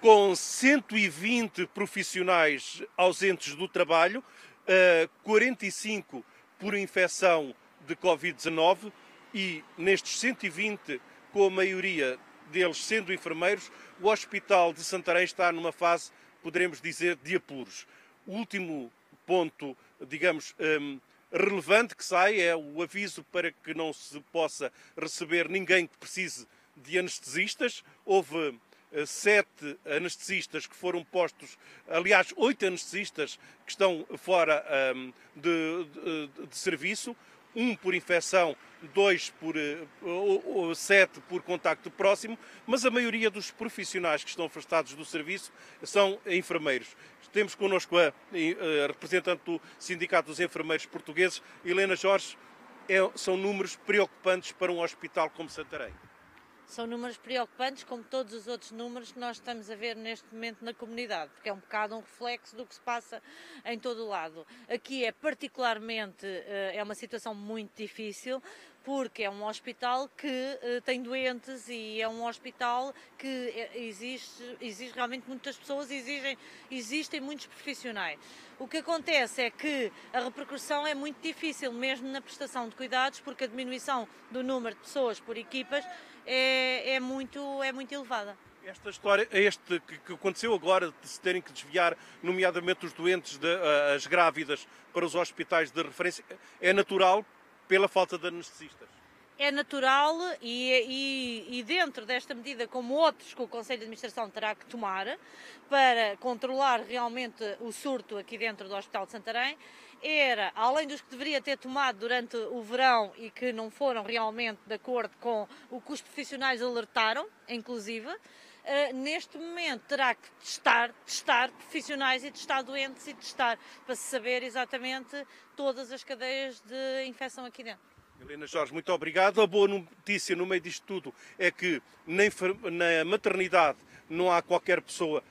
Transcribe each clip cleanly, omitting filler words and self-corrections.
com 120 profissionais ausentes do trabalho, 45 por infecção de Covid-19 e nestes 120, com a maioria deles sendo enfermeiros, o Hospital de Santarém está numa fase, poderemos dizer, de apuros. O último ponto, digamos, relevante que sai é o aviso para que não se possa receber ninguém que precise de anestesistas. Houve 7 anestesistas que foram postos, aliás, 8 anestesistas que estão fora de serviço, 1 por infecção, 2 por 7 por contacto próximo, mas a maioria dos profissionais que estão afastados do serviço são enfermeiros. Temos connosco a representante do Sindicato dos Enfermeiros Portugueses, Helena Jorge. São números preocupantes para um hospital como Santarém. São números preocupantes, como todos os outros números que nós estamos a ver neste momento na comunidade, porque é um bocado um reflexo do que se passa em todo o lado. Aqui é particularmente, é uma situação muito difícil, porque é um hospital que tem doentes e é um hospital que exige realmente muitas pessoas, existem muitos profissionais. O que acontece é que a repercussão é muito difícil, mesmo na prestação de cuidados, porque a diminuição do número de pessoas por equipas é muito elevada. Esta história, que aconteceu agora, de se terem que desviar, nomeadamente os doentes, as grávidas, para os hospitais de referência, é natural pela falta de anestesistas? É natural e dentro desta medida, como outros que o Conselho de Administração terá que tomar para controlar realmente o surto aqui dentro do Hospital de Santarém, era, além dos que deveria ter tomado durante o verão e que não foram realmente de acordo com o que os profissionais alertaram, inclusive, neste momento terá que testar profissionais e testar doentes e testar para se saber exatamente todas as cadeias de infecção aqui dentro. Helena Jorge, muito obrigado. A boa notícia no meio disto tudo é que na maternidade não há qualquer pessoa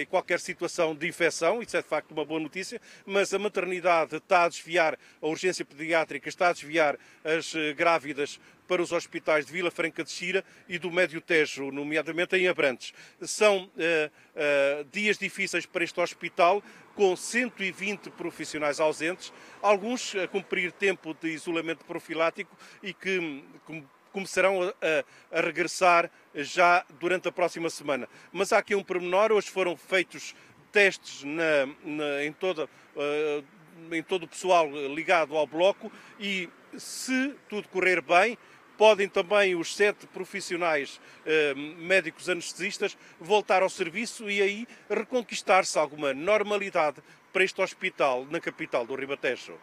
e qualquer situação de infecção, isso é de facto uma boa notícia, mas a maternidade está a desviar, a urgência pediátrica está a desviar as grávidas para os hospitais de Vila Franca de Xira e do Médio Tejo, nomeadamente em Abrantes. São dias difíceis para este hospital, com 120 profissionais ausentes, alguns a cumprir tempo de isolamento profilático e que começarão a regressar já durante a próxima semana. Mas há aqui um pormenor, hoje foram feitos testes em todo o pessoal ligado ao bloco e, se tudo correr bem, podem também os 7 profissionais médicos anestesistas voltar ao serviço e aí reconquistar-se alguma normalidade para este hospital na capital do Ribatejo.